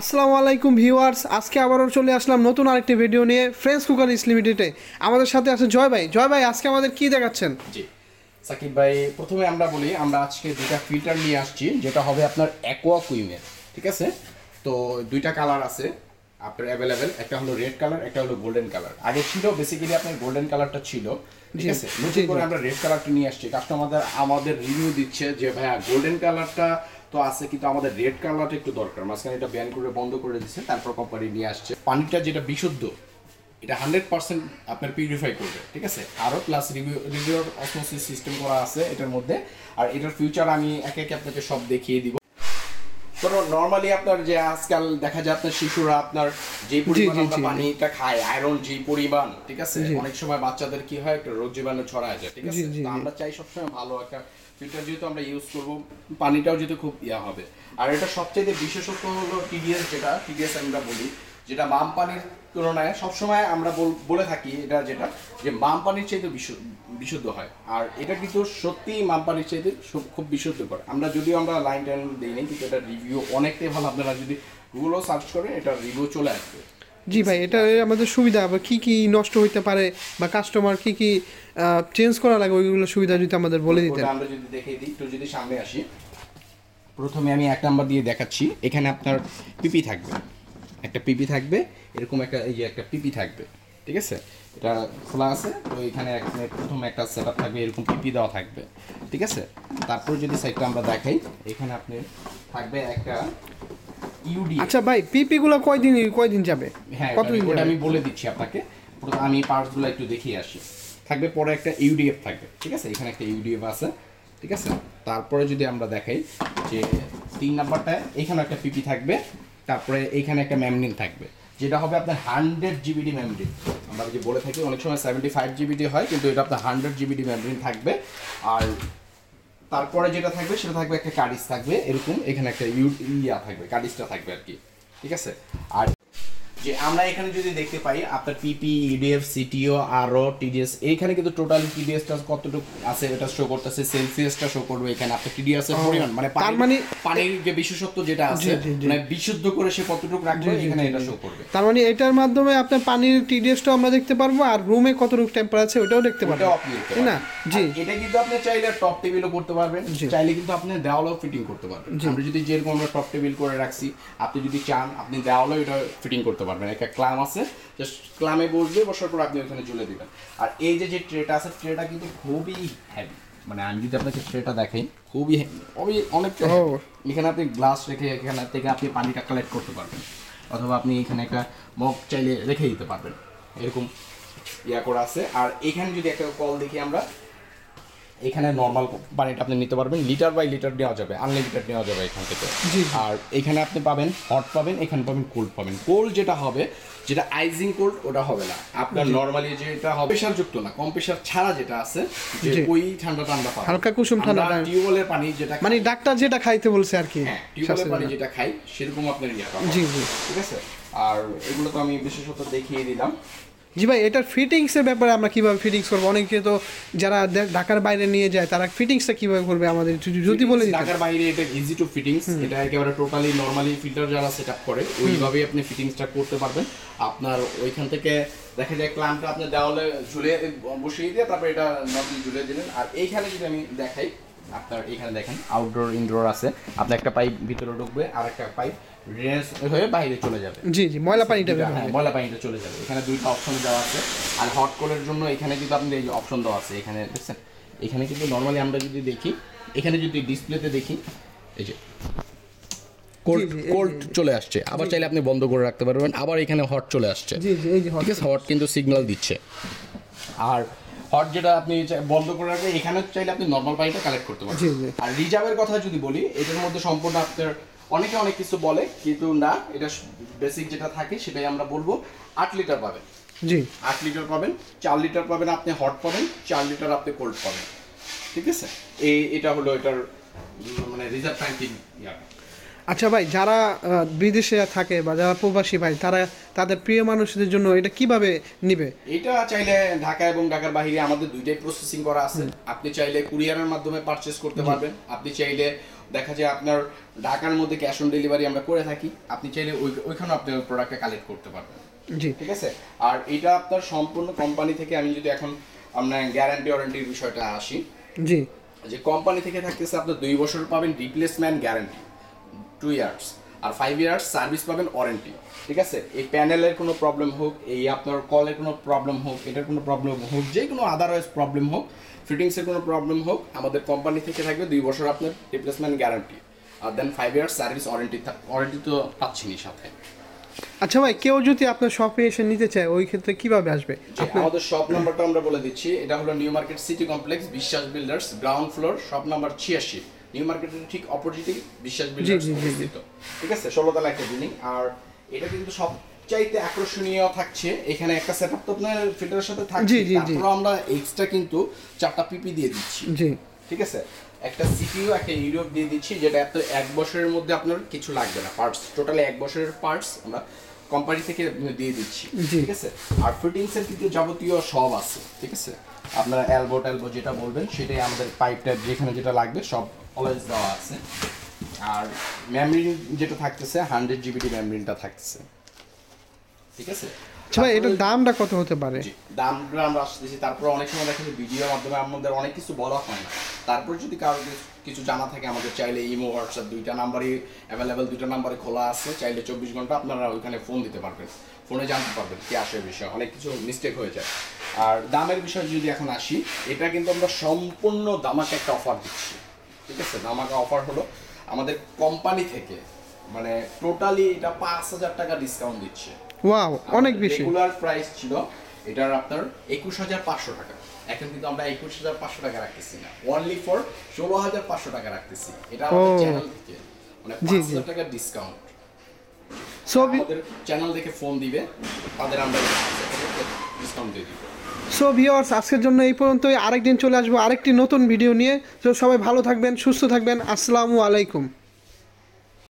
আসসালামু আলাইকুম ভিউয়ার্স, আজকে আবারও চলে আসলাম নতুন আরেকটি ভিডিও নিয়ে ফ্রেন্ডস ক্রকারি লিমিটেডে। আমাদের সাথে আছে জয় ভাই। জয় ভাই, আজকে আমাদের কি দেখাচ্ছেন? জি সাকিব ভাই, প্রথমে আমরা বলি আমরা আজকে দুইটা ফিল্টার নিয়ে আসছি, যেটা হবে আপনার অ্যাকোয়া কুইনের, ঠিক আছে? তো দুইটা কালার আছে আপনার অ্যাভেলেবেল, একটা হলো রেড কালার, একটা হলো গোল্ডেন কালার। আগে ছিল বেসিক্যালি আপনার গোল্ডেন কালারটা ছিল, ঠিক আছে? নতুন করে আমরা রেড কালারটা নিয়ে আসছি। কাস্টমারদের আমাদের রিভিউ দিচ্ছে যে ভাইয়া গোল্ডেন কালারটা তো আছে, কিন্তু আমাদের রেড কালারটা একটু দরকার। মাঝখানে এটা ব্যান করে বন্ধ করে দিচ্ছে, তারপর কোম্পানি নিয়ে আসছে। পানিটা যেটা বিশুদ্ধ, এটা 100% আপনার পিউরিফাই করবে, ঠিক আছে? আরও প্লাস রিভিউর অসমোসিস সিস্টেম করা আছে এটার মধ্যে, আর এটার ফিউচার আমি একে একে আপনাকে সব দেখিয়ে দিব। কারণ নর্মালি আপনার যে আজকাল দেখা যায় আপনার শিশুরা আপনার যে পরিমাণ পানিটা খায়, আয়রন যে পরিমাণ, ঠিক আছে, অনেক সময় বাচ্চাদের কি হয় একটা রোগ জীবাণু ছড়ায় যায়, ঠিক আছে? আমরা চাই সবসময় ভালো একটা ফিল্টার যেহেতু আমরা ইউজ করবো, পানিটাও যেহেতু খুব ইয়া হবে। আর এটা সবচেয়ে বিশেষত্ব হলো টিডিএস, যেটা টিডিএস আমরা বলি, যেটা মাম পানির তুলনায় সবসময় আমরা বলে থাকি এটা, যেটা যে মাম পানির চাইতে বিশুদ্ধ হয়। আর এটা কিন্তু সত্যিই মাম পানির চাইতে খুব বিশুদ্ধ করে। আমরা যদিও আমরা লাইন টাইন দিই নি, কিন্তু এটা রিভিউ অনেকটাই ভালো। আপনারা যদি গুগলও সার্চ করেন এটা রিভিউ চলে আসবে। জি ভাই, এটা আমাদের সুবিধা বা কী কী নষ্ট হইতে পারে বা কাস্টমার কী কী চেঞ্জ করা লাগে, ওইগুলো সুবিধা যদি আমাদের বলে দিতেন। আমরা যদি দেখিয়ে দিই, একটু যদি সামনে আসি, প্রথমে আমি এক নাম্বার দিয়ে দেখাচ্ছি। এখানে আপনার পিপি থাকবে, একটা পিপি থাকবে, এরকম একটা এই যে একটা পিপি থাকবে, ঠিক আছে? এটা খোলা আছে। তো এখানে প্রথমে একটা সেট আপ থাকবে, এরকম পিপি দেওয়া থাকবে, ঠিক আছে? তারপর যদি সাইডটা আমরা দেখাই, এখানে আপনি থাকবে একটা ইউডি। আচ্ছা ভাই, পিপিগুলো কয়দিন যাবে? হ্যাঁ, ওটা আমি বলে দিচ্ছি আপনাকে। আমি পার্টসগুলো একটু দেখিয়ে আসি। থাকবে পরে একটা ইউডিএফ থাকবে, ঠিক আছে? এখানে একটা ইউডিএফ আছে, ঠিক আছে? তারপরে যদি আমরা দেখাই যে 3 নাম্বারটায় এখানে একটা পিপি থাকবে, তারপরে এইখানে একটা ম্যামনিন থাকবে, যেটা হবে আপনার 100 GBD ম্যামনিন। আমরা যে বলে থাকি অনেক সময় 75 GBD হয়, কিন্তু এটা আপনার 100 GBD ম্যামনিন থাকবে। আর তারপরে যেটা থাকবে সেটা থাকবে একটা কার্ডিস থাকবে, এরকম এখানে একটা ইয়া থাকবে, কার্ডিসটা থাকবে আর কি, ঠিক আছে? আর যে আমরা এখানে যদি দেখতে পাই আপনার পিপি, ইডিএফ, সিটিও, আরও টিডিএস, এইখানে কিন্তু টোটাল টিডিএসটা কতটুকু আছে এটা শো করতেছে, সেলসিয়াসটা শো করবে। এখানে আপনার টিডিএসের পরিমাণ, মানে পানির যে বিশেষত্ব যেটা আছে, মানে বিশুদ্ধ করে সে কতটুকু রাখবে, এখানে এটা শো করবে। তার মানে এটার মাধ্যমে আপনার পানির টিডিএসটা আমরা দেখতে পারবো, আর রুমে কতটুকু টেম্পারেচার ওটাও দেখতে পারবো, তাই না? জি, এটা কিন্তু আপনি চাইলে টপ টেবিলও করতে পারবেন, চাইলে কিন্তু আপনি দেওয়ালও ফিটিং করতে পারবেন। আমরা যদি যেরকম আমরা টপ টেবিল করে রাখছি, আপনি যদি চান আপনি দেওয়ালও এটা ফিটিং করতে পারবেন। একটা ক্লাম আছে, জাস্ট ক্লামে বসবে, বসার পর আপনি ওখানে ঝুলে দিবেন। আর এই যে ট্রেটা আছে, ট্রেটা কিন্তু খুবই হেভি, মানে আমি যদি আপনাকে ট্রেটা দেখাই, খুবই অনেক। এখানে আপনি গ্লাস রেখে এখানে থেকে আপনি পানিটা কালেক্ট করতে পারবেন, অথবা আপনি এখানে একটা মগ চাইলে রেখে দিতে পারবেন, এরকম ইয়া করা আছে। আর এখানে যদি একটা কল দেখি আমরা, এখানে নর্মাল পানিটা আপনি নিতে পারবেন, লিটার বাই লিটার নেওয়া যাবে, আনলিমিটেড নেওয়া যাবে এখান থেকে। আর এখানে আপনি পাবেন হট পাবেন, এখানে পাবেন কোল্ড পাবেন। কোল্ড যেটা হবে, যেটা আইজিং কোল্ড, ওটা হবে না আপনার নর্মালি যেটা হবে, প্রেশারযুক্ত না, কম প্রেশার ছাড়া যেটা আছে, যে ওই ঠান্ডা ঠান্ডা পানি, হালকা কুসুম ঠান্ডা টিউবওয়েলের পানি, যেটা মানে ডাক্তার যেটা খাইতে বলছে আর কি, টিউবওয়েলের পানি যেটা খাই সেরকম আপনার ইয়া পাবেন। জি জি, ঠিক আছে? আর এগুলো তো আমি বিশেষত দেখিয়ে দিলাম। জি ভাই, এটার ফিটিংসের ব্যাপারে আমরা কীভাবে ফিটিংস করবো? অনেকে তো যারা ঢাকার বাইরে নিয়ে যায়, তারা ফিটিংসটা কীভাবে করবে আমাদের যদি বলে? ঢাকার বাইরে এটা ইজি টু ফিটিংস, এটা একেবারে টোটালি নর্মালি ফিল্টার যারা সেট আপ করে ওইভাবেই আপনি ফিটিংসটা করতে পারবেন। আপনার ওইখান থেকে দেখা যায় ক্লামটা আপনি দেওয়ালে ঝুলে বসিয়ে দিয়ে তারপরে এটা নর্মালি ঝুলে দিলেন। আর এইখানে যদি আমি দেখাই, আপনার এখানে দেখেন আউটডোর ইনডোর আছে, আপনার একটা পাইপ ভিতরে ঢুকবে, আর একটা পাইপ রেস হয়ে বাইরে চলে যাবে। জি জি, ময়লা পানিটা চলে যাবে। এখানে দুইটা অপশন দেওয়া আছে। আর হট কোলের জন্য এখানে কিন্তু আপনি এই অপশন দেওয়া আছে, এখানে দেখছেন। এখানে কিন্তু নর্মালি আমরা যদি দেখি, এখানে যদি ডিসপ্লেতে দেখি, এই যে কোল্ড চলে আসছে, আবার চাইলে আপনি বন্ধ করে রাখতে পারবেন, আবার এখানে হট চলে আসছে। জি জি, এই যে হট, হট কিন্তু সিগন্যাল দিচ্ছে। আর হট যেটা আপনি বন্ধ করে রাখবেন, এখানে চাইলে আপনি নর্মাল পানিটা কালেক্ট করতে পারবেন। আর রিজার্ভের কথা যদি বলি, এটার মধ্যে সম্পূর্ণ আপনার অনেকে অনেক কিছু বলে, কিন্তু না, এটা বেসিক যেটা থাকে সেটাই আমরা বলবো। 8 লিটার পাবেন। জি, 8 লিটার পাবেন, 4 লিটার পাবেন আপনি হট পাবেন, 4 লিটার আপনি কোল্ড পাবেন, ঠিক আছে? এটা হলো এটার মানে রিজার্ভ ট্যাঙ্কিং। আচ্ছা ভাই, যারা বিদেশে থাকে বা যারা প্রবাসী ভাই, তারা তাদের প্রিয় মানুষদের জন্য এটা কিভাবে নিবে? এটা চাইলে ঢাকা এবং ঢাকার বাইরে আমাদের দুইটাই প্রসেসিং করা আছে। আপনি চাইলে কুরিয়ারের মাধ্যমে পারচেজ করতে পারবেন, আপনি চাইলে দেখা যায় আপনার ঢাকার মধ্যে ক্যাশ অন ডেলিভারি আমরা করে থাকি, আপনি চাইলে ওইখানে আপনার প্রোডাক্টটা কালেক্ট করতে পারবেন। জি, ঠিক আছে। আর এটা আপনার সম্পূর্ণ কোম্পানি থেকে। আমি যদি এখন আমরা গ্যারান্টি ওয়ারেন্টির বিষয়টা আসি, জি, যে কোম্পানি থেকে থাকতেছে আপনার 2 বছর পাবেন রিপ্লেসমেন্ট গ্যারান্টি 2 ইয়ার্স, আর 5 ইয়ার্স সার্ভিস পাবেন ওয়ারেন্টি। ঠিক আছে, এই প্যানেলের কোনো প্রবলেম হোক, এই আপনার কলের কোনো প্রবলেম হোক, এটার কোনো প্রবলেম হোক, যে কোনো আদারওয়াইজ প্রবলেম হোক, ফিটিংসের কোনো প্রবলেম হোক, আমাদের কোম্পানি থেকে থাকবে 2 বছর আপনার রিপ্লেসমেন্ট গ্যারান্টি, আর then 5 years service warranty. Warranty তো পাচ্ছেনই সাথে। আচ্ছা ভাই, কেউ যদি আপনার শপে এসে নিতে চায় ওই ক্ষেত্রে কিভাবে আসবে? আমাদের শপ নাম্বারটা আমরা বলে দিচ্ছি, এটা হলো new market city complex Biswas builders ground floor, shop number 86, new মার্কেটের ঠিক অপোজিটে বিশ্বাস বিল্ডার্স অবস্থিত। ঠিক আছে, 16 তলা একটা বিল্ডিং। আর এটা কিন্তু সবচাইতে আকর্ষণীয় থাকছে, এখানে একটা সেটআপ তো আপনার ফিটারের সাথে থাকছে, তারপর আমরা এক্সট্রা কিন্তু 4টা পিপি দিয়ে দিচ্ছি। জি, ঠিক আছে, একটা CPU একটা ইউরোপ দিয়ে দিচ্ছি, যেটা এত 1 বছরের মধ্যে আপনার কিছু লাগবে না, পার্টস টোটালি 1 বছরের পার্টস আমরা কোম্পানি থেকে দিয়ে দিচ্ছি। ঠিক আছে, আর ফিটিংসের কিন্তু যাবতীয় সব আছে। ঠিক আছে, আপনারা এলবো টেলবো যেটা বলবেন সেটাই, আমাদের পাইপ টাইপ যেখানে যেটা লাগবে সব অলওয়েজ দেওয়া আছে। আর মেমরি যেটা থাকতেছে 100 GBD মেমরিটা থাকতেছে। ঠিক আছে, ভাই এটার দামটা কত হতে পারে? দামটা আমরা আসতেছি। তারপর অনেক সময় দেখা যায় ভিডিওর মাধ্যমে আমাদের অনেক কিছু বলা হয় না, তারপর যদি কারোর কিছু জানা থাকে আমাদের চাইলে ইমো হোয়াটসঅ্যাপ 2টা নাম্বারই অ্যাভেলেবেল, 2টা নাম্বারে খোলা আছে, চাইলে 24 ঘন্টা আপনারা ওইখানে ফোন দিতে পারবেন, ফোনে জানতে পারবেন কি আসে বিষয়, অনেক কিছু মিস্টেক হয়ে যায়। আর দামের বিষয় যদি এখন আসি, এটা কিন্তু আমরা সম্পূর্ণ দামাকে একটা অফার দিচ্ছি। ঠিক আছে, দামাকা অফার হলো আমাদের কোম্পানি থেকে মানে টোটালি এটা 5000 টাকা ডিসকাউন্ট দিচ্ছে। ওয়াও, অনেক বেশি। রেগুলার প্রাইস ছিল এটার আপনার 21500 টাকা, এখন কিন্তু আমরা 21500 টাকা রাখতেছি না, অনলি ফর 16500 টাকা রাখতেছি। এটা আমাদের চ্যানেল থেকে মানে 5000 টাকা ডিসকাউন্ট। সো আমাদের চ্যানেল থেকে ফোন দিবে, তাদের আমরা ডিসকাউন্ট দিয়ে দিব। সো ভিউয়ার্স, আজকের জন্য এই পর্যন্তই। আরেকদিন চলে আসবো আরেকটি নতুন ভিডিও নিয়ে। তো সবাই ভালো থাকবেন, সুস্থ থাকবেন। আসসালামু আলাইকুম।